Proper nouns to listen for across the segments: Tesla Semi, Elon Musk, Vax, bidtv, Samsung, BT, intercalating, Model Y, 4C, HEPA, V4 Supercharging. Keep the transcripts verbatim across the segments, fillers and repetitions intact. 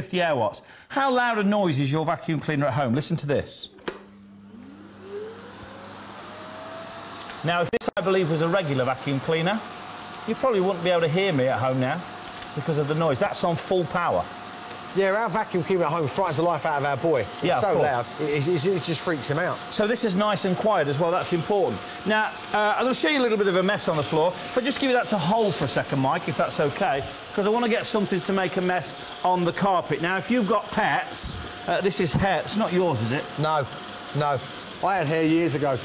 fifty air watts. How loud a noise is your vacuum cleaner at home? Listen to this. Now, if this, I believe, was a regular vacuum cleaner, you probably wouldn't be able to hear me at home now because of the noise. That's on full power. Yeah, our vacuum cleaner at home frightens the life out of our boy. It's yeah, so loud, it, it, it just freaks him out. So this is nice and quiet as well, that's important. Now, uh, I'm going to show you a little bit of a mess on the floor, but just give you that to hold for a second, Mike, if that's OK, because I want to get something to make a mess on the carpet. Now, if you've got pets, uh, this is hair. It's not yours, is it? No, no. I had hair years ago.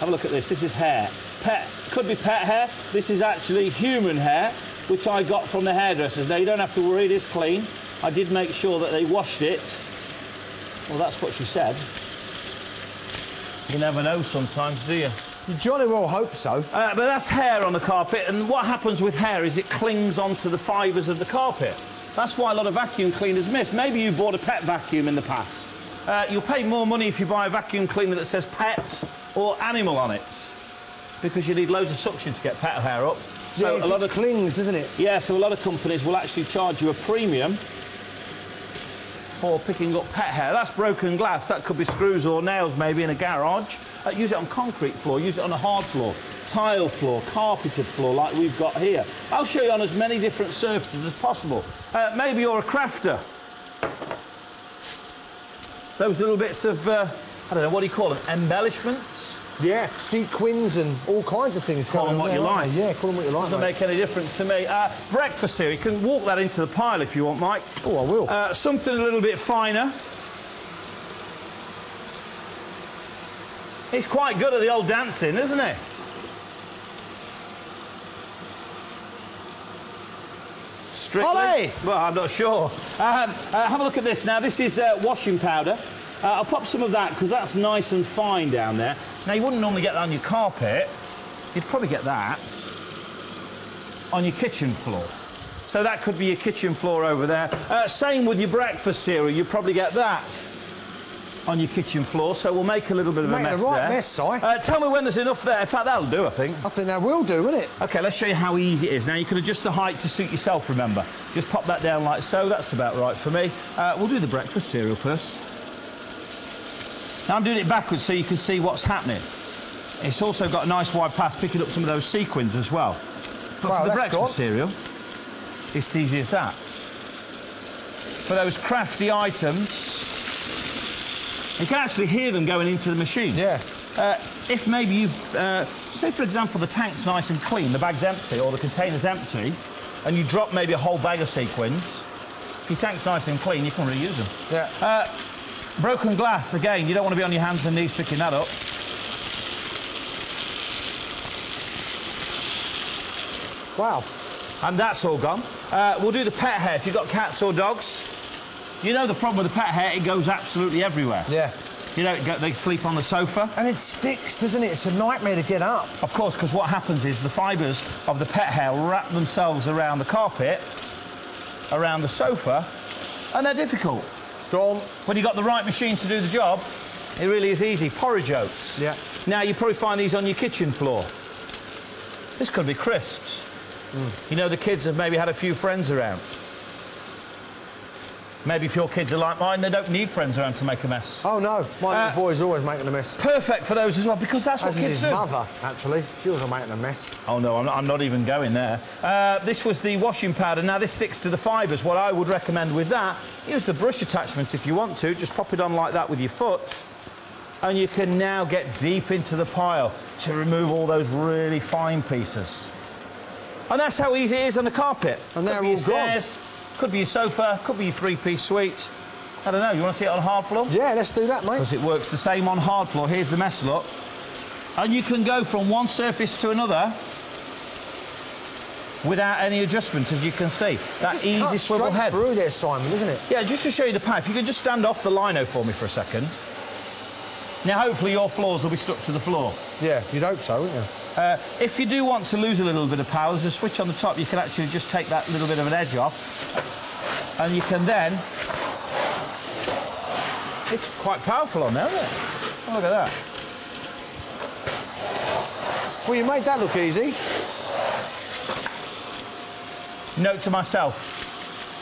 Have a look at this. This is hair. Pet. Could be pet hair. This is actually human hair, which I got from the hairdressers. Now, you don't have to worry, it is clean. I did make sure that they washed it. Well, that's what she said. You never know sometimes, do you? You jolly well hope so. Uh, but that's hair on the carpet, and what happens with hair is it clings onto the fibres of the carpet. That's why a lot of vacuum cleaners miss. Maybe you bought a pet vacuum in the past. Uh, you'll pay more money if you buy a vacuum cleaner that says pet or animal on it, because you need loads of suction to get pet hair up. So yeah, it a lot of clings, isn't it? Yeah, so a lot of companies will actually charge you a premium for picking up pet hair. That's broken glass. That could be screws or nails, maybe, in a garage. Uh, use it on concrete floor. Use it on a hard floor, tile floor, carpeted floor, like we've got here. I'll show you on as many different surfaces as possible. Uh, maybe you're a crafter. Those little bits of, uh, I don't know, what do you call them? Embellishments? Yeah, sequins and all kinds of things. Call them what you like. Yeah, call them what you like. Doesn't make any difference to me. Uh, breakfast here. You can walk that into the pile if you want, Mike. Oh, I will. Uh, something a little bit finer. He's quite good at the old dancing, isn't he? Strictly? Ollie! Well, I'm not sure. Um, uh, have a look at this now. This is uh, washing powder. Uh, I'll pop some of that, because that's nice and fine down there. Now, you wouldn't normally get that on your carpet. You'd probably get that on your kitchen floor. So that could be your kitchen floor over there. Uh, same with your breakfast cereal. You'd probably get that on your kitchen floor, so we'll make a little bit of Mate, a mess a right there. mess, Si. Uh, tell me when there's enough there. In fact, that'll do, I think. I think that will do, won't it? OK, let's show you how easy it is. Now, you can adjust the height to suit yourself, remember. Just pop that down like so. That's about right for me. Uh, we'll do the breakfast cereal first. Now, I'm doing it backwards so you can see what's happening. It's also got a nice wide path picking up some of those sequins as well. But wow, for the breakfast cool. cereal, it's easy as that. For those crafty items, you can actually hear them going into the machine. Yeah. Uh, if maybe you've, uh, say for example, the tank's nice and clean, the bag's empty or the container's empty, and you drop maybe a whole bag of sequins, if your tank's nice and clean, you can reuse them. Yeah. Uh, Broken glass, again, you don't want to be on your hands and knees picking that up. Wow. And that's all gone. Uh, we'll do the pet hair. If you've got cats or dogs, you know the problem with the pet hair, it goes absolutely everywhere. Yeah. You know, they sleep on the sofa. And it sticks, doesn't it? It's a nightmare to get up. Of course, because what happens is the fibres of the pet hair wrap themselves around the carpet, around the sofa, and they're difficult. When you've got the right machine to do the job, it really is easy. Porridge oats. Yeah. Now, you probably find these on your kitchen floor. This could be crisps. Mm. You know, the kids have maybe had a few friends around. Maybe if your kids are like mine, they don't need friends around to make a mess. Oh, no. My uh, little boy's always making a mess. Perfect for those as well, because that's what as kids do. His mother, actually. She was making a mess. Oh, no, I'm not, I'm not even going there. Uh, this was the washing powder. Now, this sticks to the fibres. What I would recommend with that, use the brush attachment if you want to. Just pop it on like that with your foot. And you can now get deep into the pile to remove all those really fine pieces. And that's how easy it is on the carpet. And they're all gone. Could be your sofa, could be your three-piece suite. I don't know, you want to see it on hard floor? Yeah, let's do that, mate. Because it works the same on hard floor. Here's the mess lot. And you can go from one surface to another without any adjustment, as you can see. That easy swivel head. Through there, Simon, isn't it? Yeah, just to show you the path. You can just stand off the lino for me for a second. Now, hopefully your floors will be stuck to the floor. Yeah, you'd hope so, wouldn't you? Uh, if you do want to lose a little bit of power, there's a switch on the top. You can actually just take that little bit of an edge off. And you can then... It's quite powerful on there, isn't it? Oh, look at that. Well, you made that look easy. Note to myself.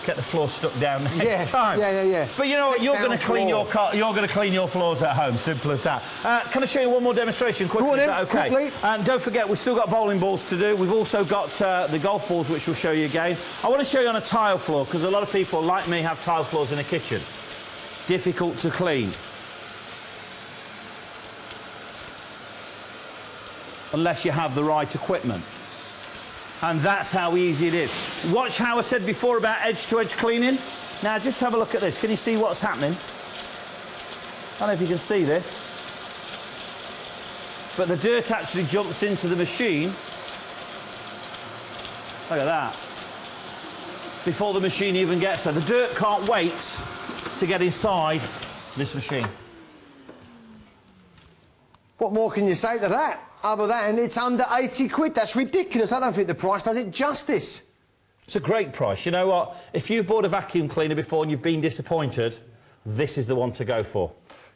get the floor stuck down next yeah. time. Yeah, yeah, yeah. But you know what? You're going to clean your car. You're going to clean your floors at home. Simple as that. Uh, can I show you one more demonstration quickly? Go on in, is that okay? Quickly. And don't forget, we've still got bowling balls to do. We've also got uh, the golf balls, which we'll show you again. I want to show you on a tile floor because a lot of people, like me, have tile floors in a kitchen. Difficult to clean. Unless you have the right equipment. And that's how easy it is. Watch how I said before about edge-to-edge cleaning. Now, just have a look at this. Can you see what's happening? I don't know if you can see this. But the dirt actually jumps into the machine. Look at that. Before the machine even gets there. The dirt can't wait to get inside this machine. What more can you say to that? Other than it's under eighty quid. That's ridiculous. I don't think the price does it justice. It's a great price. You know what? If you've bought a vacuum cleaner before and you've been disappointed, this is the one to go for.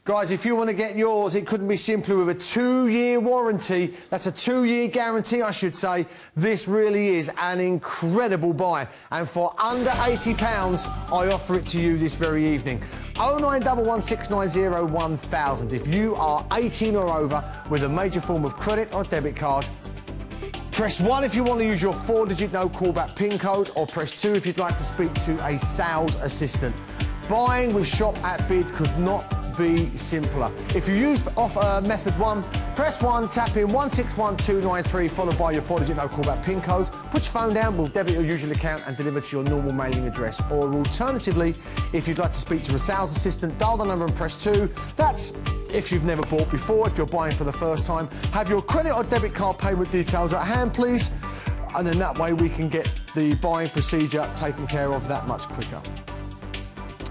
Guys, if you want to get yours, it couldn't be simpler with a two-year warranty. That's a two-year guarantee, I should say. This really is an incredible buy. And for under eighty pounds, I offer it to you this very evening. oh nine one one, six nine zero, one thousand. If you are eighteen or over with a major form of credit or debit card, press one if you want to use your four-digit no-callback PIN code, or press two if you'd like to speak to a sales assistant. Buying with Shop at Bid could not be simpler. If you use off uh, method one, press one, tap in one six one two nine three, followed by your four-digit no-callback PIN code. Put your phone down, we'll debit your usual account and deliver to your normal mailing address. Or alternatively, if you'd like to speak to a sales assistant, dial the number and press two. That's if you've never bought before, if you're buying for the first time. Have your credit or debit card payment details at hand, please. And then that way we can get the buying procedure taken care of that much quicker.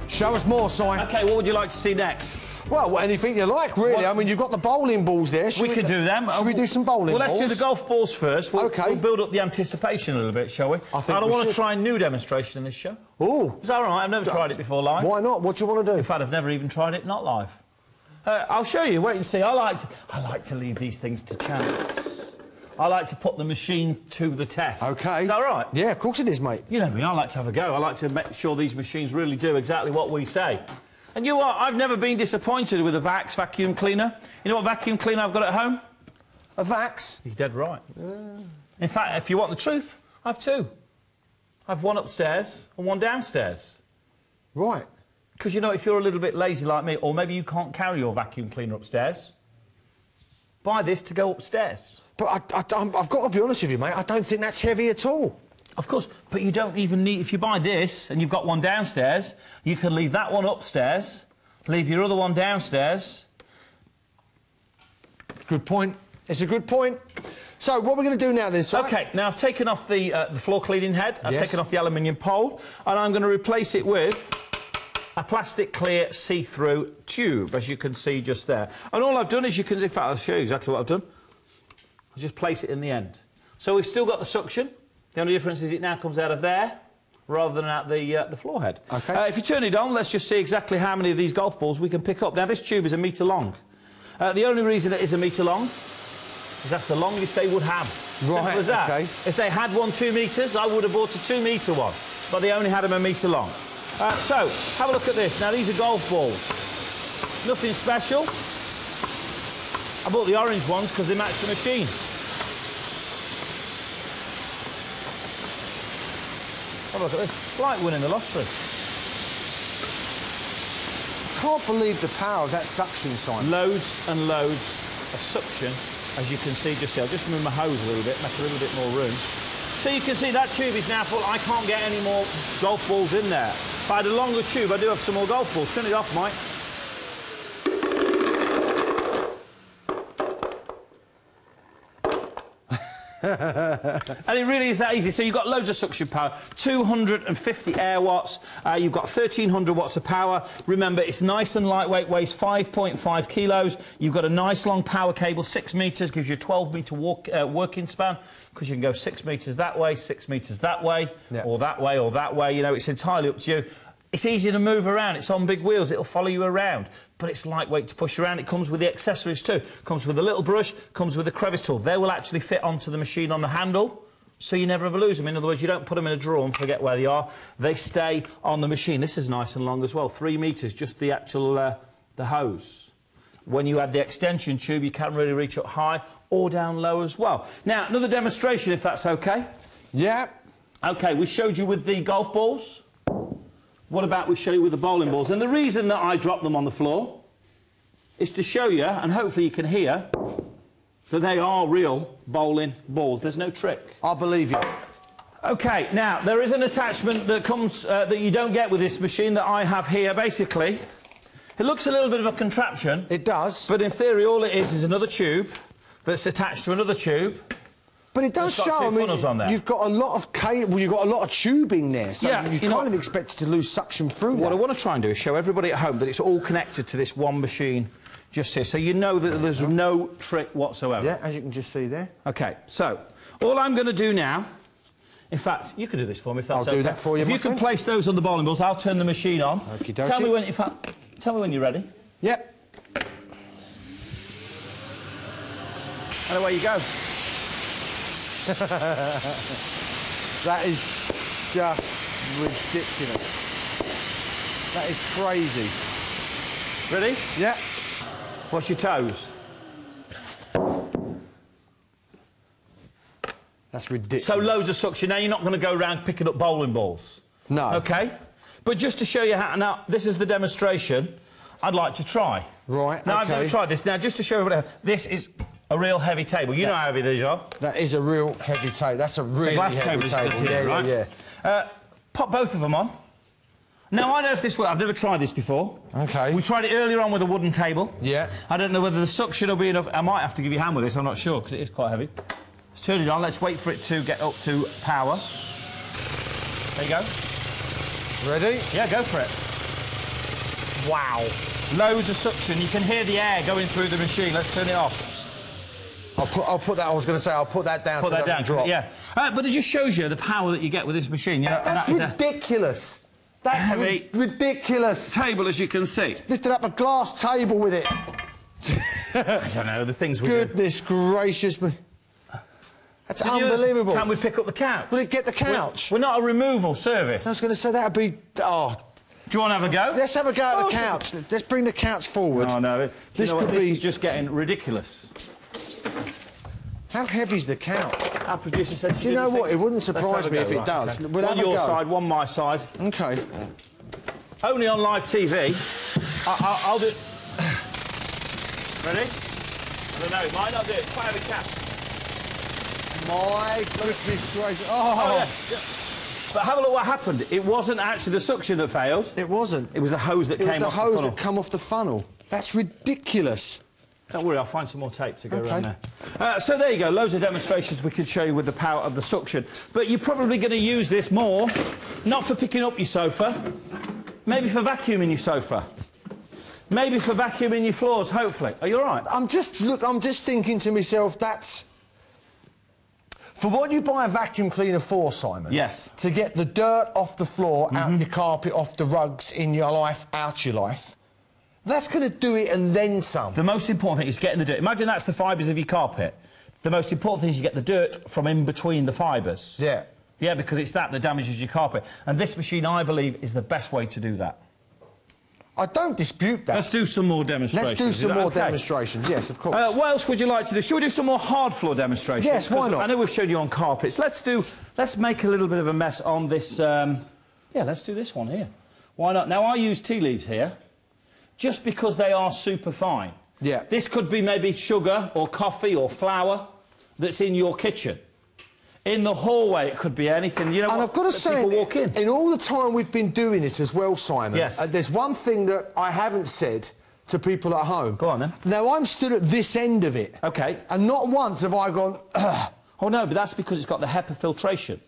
Show us more, Si. OK, what would you like to see next? Well, anything you like, really. What? I mean, you've got the bowling balls there. Should we, we could do them. Should we do some bowling balls? Well, let's balls? do the golf balls first. We'll, OK. We'll build up the anticipation a little bit, shall we? I think I don't want to try a new demonstration in this show. Oh. Is that all right? I've never tried it before live. Why not? What do you want to do? In fact, I've never even tried it not live. Uh, I'll show you. Wait and see. I like to, I like to leave these things to chance. I like to put the machine to the test. OK. Is that right? Yeah, of course it is, mate. You know me, I like to have a go. I like to make sure these machines really do exactly what we say. And you know what? I've never been disappointed with a Vax vacuum cleaner. You know what vacuum cleaner I've got at home? A Vax? You're dead right. Uh... In fact, if you want the truth, I've two. I've one upstairs and one downstairs. Right. Because, you know, if you're a little bit lazy like me, or maybe you can't carry your vacuum cleaner upstairs, buy this to go upstairs. But I, I, I've got to be honest with you, mate, I don't think that's heavy at all. Of course, but you don't even need... If you buy this and you've got one downstairs, you can leave that one upstairs, leave your other one downstairs. Good point. It's a good point. So, what we're going to do now then, Si? OK, now I've taken off the, uh, the floor cleaning head, I've yes. taken off the aluminium pole, and I'm going to replace it with a plastic clear see-through tube, as you can see just there. And all I've done is you can... In fact, I'll show you exactly what I've done. I'll just place it in the end. So we've still got the suction. The only difference is it now comes out of there rather than out the, uh, the floor head. Okay. Uh, if you turn it on, let's just see exactly how many of these golf balls we can pick up. Now, this tube is a metre long. Uh, the only reason it is a metre long is that's the longest they would have. Right, simple as that. Okay. If they had one two metres, I would have bought a two-metre one, but they only had them a metre long. Uh, so, have a look at this. Now, these are golf balls. Nothing special. I bought the orange ones because they match the machine. Have a look at this. It's like winning the lottery. I can't believe the power of that suction, Simon. Loads and loads of suction, as you can see just here. I'll just move my hose a little bit, make a little bit more room. So you can see that tube is now full. I can't get any more golf balls in there. If I had a longer tube, I do have some more golf balls. Turn it off, Mike. And it really is that easy. So you've got loads of suction power, two hundred fifty air watts, uh, you've got thirteen hundred watts of power. Remember, it's nice and lightweight, weighs five point five kilos. You've got a nice long power cable, six metres, gives you a twelve metre walk, uh, working span, because you can go six metres that way, six metres that way, yeah. or that way, or that way. You know, it's entirely up to you. It's easy to move around. It's on big wheels. It'll follow you around. But it's lightweight to push around. It comes with the accessories too. Comes with a little brush, comes with a crevice tool. They will actually fit onto the machine on the handle. so you never ever lose them. In other words, you don't put them in a drawer and forget where they are. They stay on the machine. This is nice and long as well, three metres, just the actual uh, the hose. When you add the extension tube, you can really reach up high or down low as well. Now, another demonstration, if that's OK. Yeah. OK, we showed you with the golf balls. What about we show you with the bowling balls? And the reason that I drop them on the floor is to show you, and hopefully you can hear, that they are real bowling balls. There's no trick. I believe you. OK, now, there is an attachment that comes, uh, that you don't get with this machine that I have here, basically. It looks a little bit of a contraption. It does. But in theory, all it is is another tube that's attached to another tube. But it does show, I mean, you've got a lot of cable, you've got a lot of tubing there, so yeah, you kind of expect to lose suction through that. What I want to try and do is show everybody at home that it's all connected to this one machine just here, so you know that there's no trick whatsoever. Yeah, as you can just see there. OK, so, all I'm going to do now, in fact, you can do this for me if that's OK. I'll do that for you, my friend. If you can place those on the bowling balls, I'll turn the machine on. Okey dokey. Tell me when, in fact, tell me when you're ready. Yep. And away you go. That is just ridiculous. That is crazy. Ready? Yeah. Watch your toes. That's ridiculous. So loads of suction. Now, you're not going to go around picking up bowling balls. No. OK? But just to show you how... Now, this is the demonstration I'd like to try. Right, Now, okay. I'm going to try this. Now, just to show everybody... This is... a real heavy table. You that, know how heavy these are. That is a real heavy table. That's a really glass heavy table. table. Here, yeah, right? yeah. Uh, pop both of them on. Now, I don't know if this works. I've never tried this before. OK. We tried it earlier on with a wooden table. Yeah. I don't know whether the suction will be enough. I might have to give you a hand with this. I'm not sure, because it is quite heavy. Let's turn it on. Let's wait for it to get up to power. There you go. Ready? Yeah, go for it. Wow. Loads of suction. You can hear the air going through the machine. Let's turn it off. I'll put, I'll put that, I was going to say, I'll put that down put so that down, drop. Yeah. Uh, but it just shows you the power that you get with this machine. You know, That's that, ridiculous. That's heavy ridiculous. Table, as you can see. Lifted up a glass table with it. I don't know, the things we Goodness do. gracious me. That's Did unbelievable. You, can we pick up the couch? Will it get the couch? We're, we're not a removal service. I was going to say, that would be... Oh. Do you want to have a go? Let's have a go at oh, the couch. Let's, let's bring the couch forward. No, no. It, this you know could this be... is just getting ridiculous. How heavy's the couch? Our producer said she Do you know what? It wouldn't surprise me go, if it right, does. Okay. We'll one your go. side, one my side. OK. Only on live T V. I, I, I'll do... Ready? I don't know, it might not do it. Fire the cap. My goodness gracious. Oh! oh yeah. But have a look what happened. It wasn't actually the suction that failed. It wasn't. It was the hose that it came off the funnel. It was the hose that come off the funnel. That's ridiculous. Don't worry, I'll find some more tape to go okay. around there. Uh, so there you go, loads of demonstrations we could show you with the power of the suction. But you're probably going to use this more, not for picking up your sofa, maybe for vacuuming your sofa, maybe for vacuuming your floors, hopefully. Are you all right? I'm just, look, I'm just thinking to myself, that's... For what you buy a vacuum cleaner for, Simon, yes. to get the dirt off the floor, mm-hmm. out your carpet, off the rugs, in your life, out your life, that's going to do it and then some. The most important thing is getting the dirt. Imagine that's the fibres of your carpet. The most important thing is you get the dirt from in between the fibres. Yeah. Yeah, because it's that that damages your carpet. And this machine, I believe, is the best way to do that. I don't dispute that. Let's do some more demonstrations. Let's do some more okay? demonstrations, yes, of course. Uh, what else would you like to do? Shall we do some more hard floor demonstrations? Yes, why not? I know we've shown you on carpets. Let's do... Let's make a little bit of a mess on this... Um, yeah, let's do this one here. Why not? Now, I use tea leaves here. Just because they are super fine. Yeah. This could be maybe sugar or coffee or flour that's in your kitchen. In the hallway, it could be anything. You know, and what, I've got to say, people walk in. in all the time we've been doing this as well, Simon, yes. uh, there's one thing that I haven't said to people at home. Go on, then. Now, I'm stood at this end of it. OK. And not once have I gone, ugh. Oh, no, but that's because it's got the HEPA filtration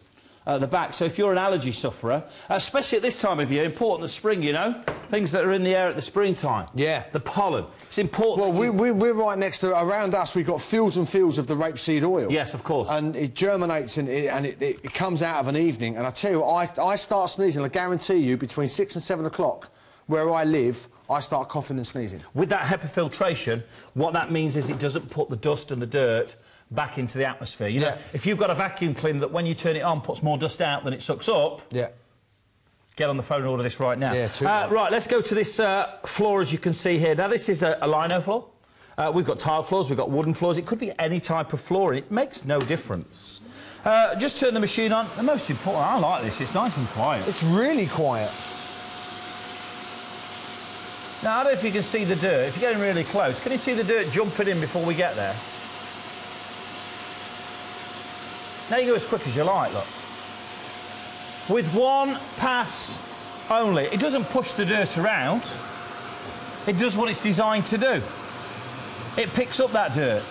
at the back. So if you're an allergy sufferer, especially at this time of year, important at spring, you know, things that are in the air at the springtime. Yeah. The pollen. It's important. Well, we, we, we're right next to, around us, we've got fields and fields of the rapeseed oil. Yes, of course. And it germinates and it, and it, it comes out of an evening. And I tell you, I, I start sneezing, I guarantee you, between six and seven o'clock, where I live, I start coughing and sneezing. With that HEPA filtration, what that means is it doesn't put the dust and the dirt back into the atmosphere. You know, yeah. if you've got a vacuum cleaner that when you turn it on puts more dust out than it sucks up, yeah. get on the phone and order this right now. Yeah, too uh, right, let's go to this uh, floor, as you can see here. Now, this is a, a lino floor. Uh, we've got tile floors, we've got wooden floors. It could be any type of floor. It makes no difference. Uh, just turn the machine on. The most important, I like this. It's nice and quiet. It's really quiet. Now, I don't know if you can see the dirt. If you're getting really close, can you see the dirt jumping in before we get there? Now you go as quick as you like, look. With one pass only. It doesn't push the dirt around. It does what it's designed to do. It picks up that dirt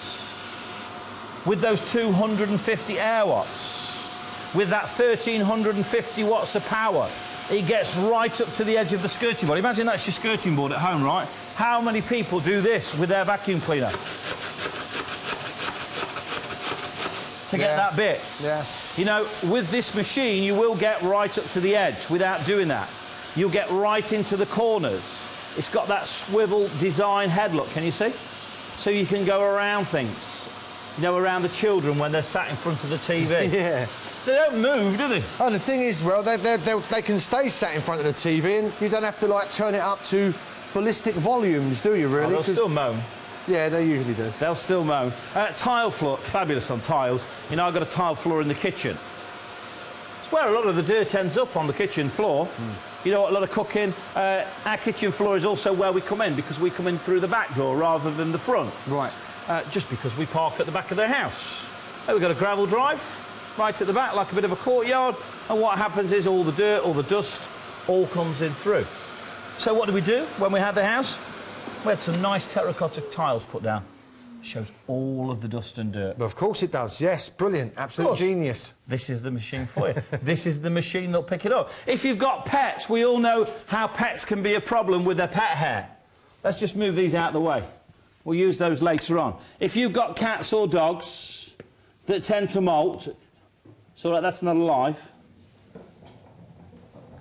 with those two hundred fifty air watts, with that one thousand three hundred fifty watts of power. It gets right up to the edge of the skirting board. Imagine that's your skirting board at home, right? How many people do this with their vacuum cleaner? To get yeah. that bit. Yeah. You know, with this machine, you will get right up to the edge without doing that. You'll get right into the corners. It's got that swivel design head, look, can you see? So you can go around things. You know, around the children when they're sat in front of the T V. yeah. They don't move, do they? Oh, the thing is, well, they, they, they, they can stay sat in front of the T V and you don't have to, like, turn it up to ballistic volumes, do you, really? Oh, they'll still moan. Yeah, they usually do. They'll still moan. Uh, tile floor, fabulous on tiles. You know, I've got a tile floor in the kitchen. It's where a lot of the dirt ends up, on the kitchen floor. Mm. You know, a lot of cooking. Uh, our kitchen floor is also where we come in, because we come in through the back door rather than the front. Right. Uh, just because we park at the back of their house. Oh, we've got a gravel drive. Right at the back, like a bit of a courtyard, and what happens is all the dirt, all the dust, all comes in through. So what did we do when we had the house? We had some nice terracotta tiles put down. It shows all of the dust and dirt. Well, of course it does, yes, brilliant, absolute genius. This is the machine for you. This is the machine that'll pick it up. If you've got pets, we all know how pets can be a problem with their pet hair. Let's just move these out of the way. We'll use those later on. If you've got cats or dogs that tend to molt, so right, that's another live.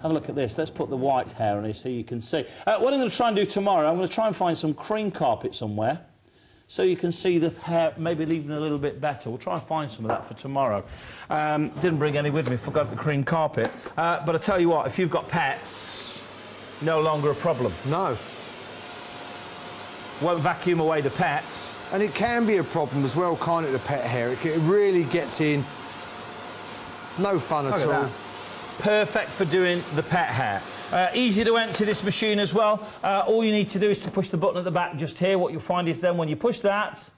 Have a look at this. Let's put the white hair on here so you can see. Uh, what I'm going to try and do tomorrow, I'm going to try and find some cream carpet somewhere so you can see the hair maybe leaving a little bit better. We'll try and find some of that for tomorrow. Um, didn't bring any with me, forgot the cream carpet. Uh, but I tell you what, if you've got pets, no longer a problem. No. Won't vacuum away the pets. And it can be a problem as well, can't it, the pet hair? It, it really gets in. No fun at all. Perfect for doing the pet hair. Uh, easy to empty this machine as well. Uh, all you need to do is to push the button at the back just here. What you'll find is then when you push that,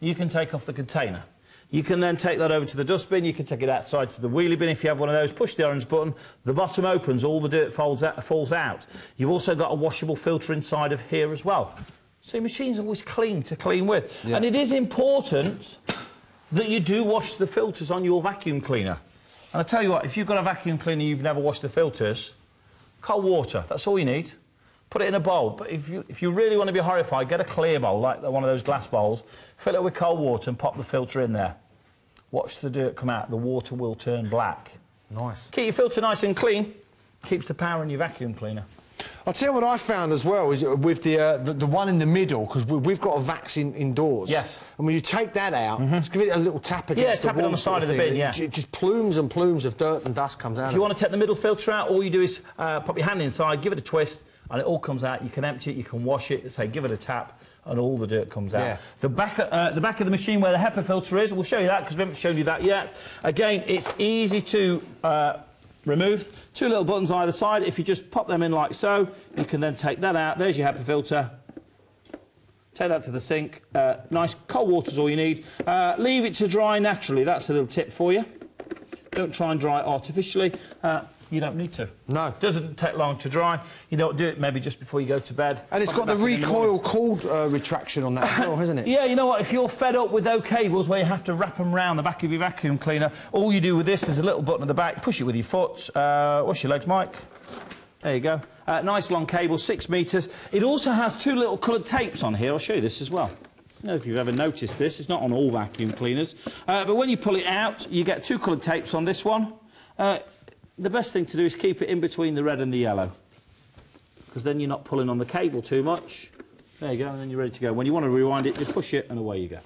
you can take off the container. You can then take that over to the dustbin. You can take it outside to the wheelie bin if you have one of those. Push the orange button. The bottom opens. All the dirt folds out, falls out. You've also got a washable filter inside of here as well. So your machine's always clean to clean with. Yeah. And it is important that you do wash the filters on your vacuum cleaner. And I tell you what, if you've got a vacuum cleaner and you've never washed the filters, cold water, that's all you need. Put it in a bowl. But if you, if you really want to be horrified, get a clear bowl, like one of those glass bowls, fill it with cold water and pop the filter in there. Watch the dirt come out. The water will turn black. Nice. Keep your filter nice and clean. Keeps the power in your vacuum cleaner. I'll tell you what I found as well is with the uh, the, the one in the middle, because we, we've got a Vax in, indoors. Yes. And when you take that out, mm-hmm. just give it a little tap against yeah, the tap it on the side of the bin. Yeah. It, it just plumes and plumes of dirt and dust comes out. If you want to take the middle filter out, all you do is uh, pop your hand inside, give it a twist, and it all comes out. You can empty it, you can wash it. Say, give it a tap, and all the dirt comes out. Yeah. The back of, uh, the back of the machine where the HEPA filter is, we'll show you that because we haven't shown you that yet. Again, it's easy to. Uh, Removed. Two little buttons either side. If you just pop them in like so, you can then take that out. There's your HEPA filter. Take that to the sink. Uh, nice cold water's all you need. Uh, leave it to dry naturally. That's a little tip for you. Don't try and dry it artificially. Uh, you don't need to. No. Doesn't take long to dry. You don't do it maybe just before you go to bed. And it's got the recoil cooled uh, retraction on that as well, hasn't it? Yeah, you know what? If you're fed up with those cables where you have to wrap them round the back of your vacuum cleaner, all you do with this is a little button at the back, push it with your foot. Uh, wash your legs, Mike. There you go. Uh, nice long cable, six metres. It also has two little coloured tapes on here. I'll show you this as well. I don't know if you've ever noticed this. It's not on all vacuum cleaners. Uh, but when you pull it out, you get two coloured tapes on this one. Uh, The best thing to do is keep it in between the red and the yellow, because then you're not pulling on the cable too much. There you go, and then you're ready to go. When you want to rewind it, just push it, and away you go.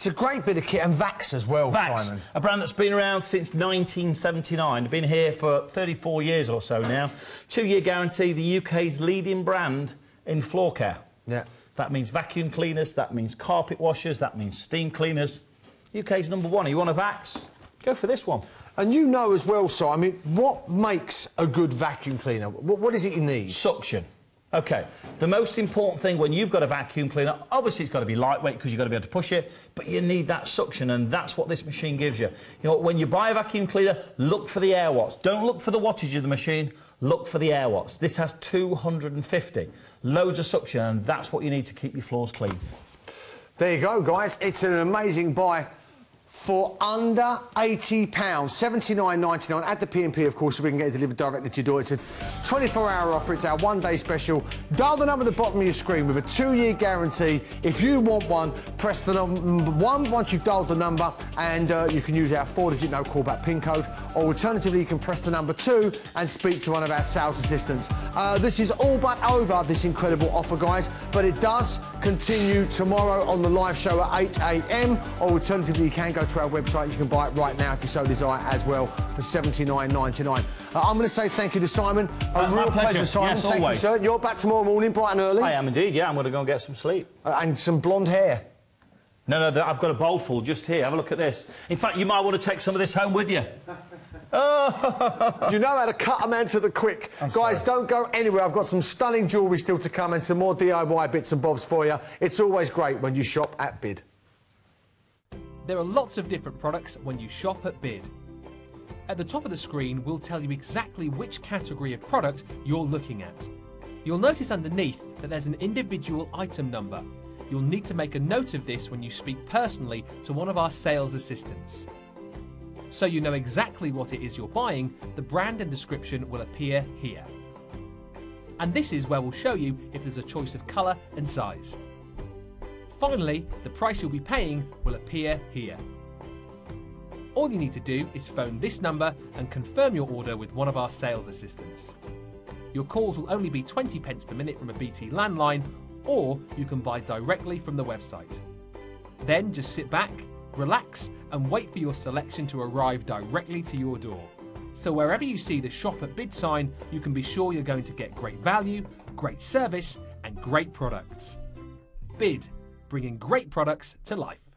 It's a great bit of kit, and Vax as well, Vax, Simon. A brand that's been around since nineteen seventy-nine. Been here for thirty-four years or so now. Two-year guarantee, the U K's leading brand in floor care. Yeah. That means vacuum cleaners, that means carpet washers, that means steam cleaners. U K's number one. You want a Vax? Go for this one. And you know as well, Simon, what makes a good vacuum cleaner? What, what is it you need? Suction. OK, the most important thing when you've got a vacuum cleaner, obviously it's got to be lightweight because you've got to be able to push it, but you need that suction, and that's what this machine gives you. You know, when you buy a vacuum cleaner, look for the air watts. Don't look for the wattage of the machine, look for the air watts. This has two hundred and fifty. Loads of suction, and that's what you need to keep your floors clean. There you go, guys. It's an amazing buy for under eighty pounds, seventy-nine ninety-nine at the P and P, of course, so we can get it delivered directly to your door. It's a twenty-four hour offer. It's our one-day special. Dial the number at the bottom of your screen with a two-year guarantee. If you want one, press the number one once you've dialed the number, and uh, you can use our four-digit no-callback PIN code, or alternatively, you can press the number two and speak to one of our sales assistants. Uh, this is all but over, this incredible offer, guys, but it does continue tomorrow on the live show at eight A M, or alternatively, you can go to our website. You can buy it right now if you so desire as well for seventy-nine ninety-nine. Uh, I'm going to say thank you to Simon. A uh, real pleasure. pleasure, Simon. Yes, thank always. you, sir. You're back tomorrow morning, bright and early. I am indeed, yeah. I'm going to go and get some sleep. Uh, and some blonde hair. No, no, I've got a bowlful just here. Have a look at this. In fact, you might want to take some of this home with you. Oh. You know how to cut a man to the quick. I'm Guys, sorry. Don't go anywhere. I've got some stunning jewellery still to come and some more D I Y bits and bobs for you. It's always great when you shop at BID. There are lots of different products when you shop at BID. At the top of the screen, we'll tell you exactly which category of product you're looking at. You'll notice underneath that there's an individual item number. You'll need to make a note of this when you speak personally to one of our sales assistants. So you know exactly what it is you're buying, the brand and description will appear here. And this is where we'll show you if there's a choice of colour and size. Finally, the price you'll be paying will appear here. All you need to do is phone this number and confirm your order with one of our sales assistants. Your calls will only be twenty pence per minute from a B T landline, or you can buy directly from the website. Then just sit back, relax, and wait for your selection to arrive directly to your door. So wherever you see the Shop at BID sign, you can be sure you're going to get great value, great service, and great products. BID. Bringing great products to life.